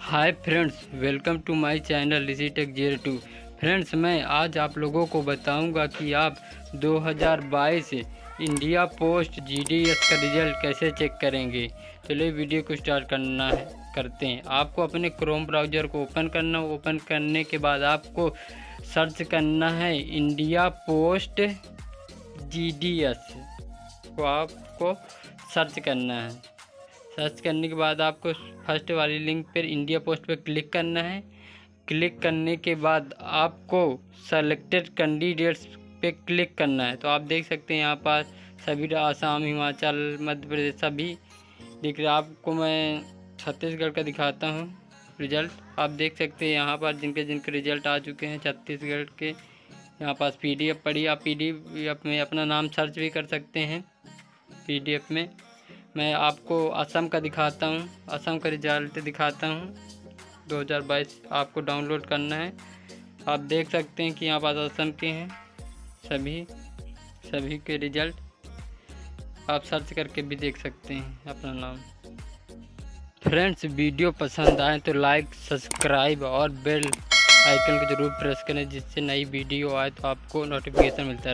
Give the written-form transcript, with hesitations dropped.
Hi friends, welcome to my channel EasyTech Zero। Friends, मैं आज आप लोगों को बताऊंगा कि आप 2022 इंडिया पोस्ट जीडीएस का रिजल्ट कैसे चेक करेंगे। चलिए वीडियो को स्टार्ट करते हैं। आपको अपने क्रोम ब्राउज़र को ओपन करना है। ओपन करने के बाद आपको सर्च करना है इंडिया पोस्ट जीडीएस को आपको सर्च करना है। सर्च करने के बाद आपको फर्स्ट वाली लिंक पर इंडिया पोस्ट पर क्लिक करना है। क्लिक करने के बाद आपको सेलेक्टेड कैंडिडेट्स पे क्लिक करना है। तो आप देख सकते हैं यहाँ पर सभी आसाम, हिमाचल, मध्य प्रदेश सभी दिख रहा है। आपको मैं छत्तीसगढ़ का दिखाता हूँ रिज़ल्ट। आप देख सकते हैं यहाँ पर जिनके जिनके रिज़ल्ट आ चुके हैं छत्तीसगढ़ के, यहाँ पास PDF पड़ी। आप PDF में अपना नाम सर्च भी कर सकते हैं। PDF में मैं आपको असम का दिखाता हूँ, असम का रिजल्ट दिखाता हूँ। 2022 आपको डाउनलोड करना है। आप देख सकते हैं कि यहाँ पास असम के हैं सभी के रिजल्ट। आप सर्च करके भी देख सकते हैं अपना नाम। फ्रेंड्स, वीडियो पसंद आए तो लाइक, सब्सक्राइब और बेल आइकन को जरूर प्रेस करें, जिससे नई वीडियो आए तो आपको नोटिफिकेशन मिलता है।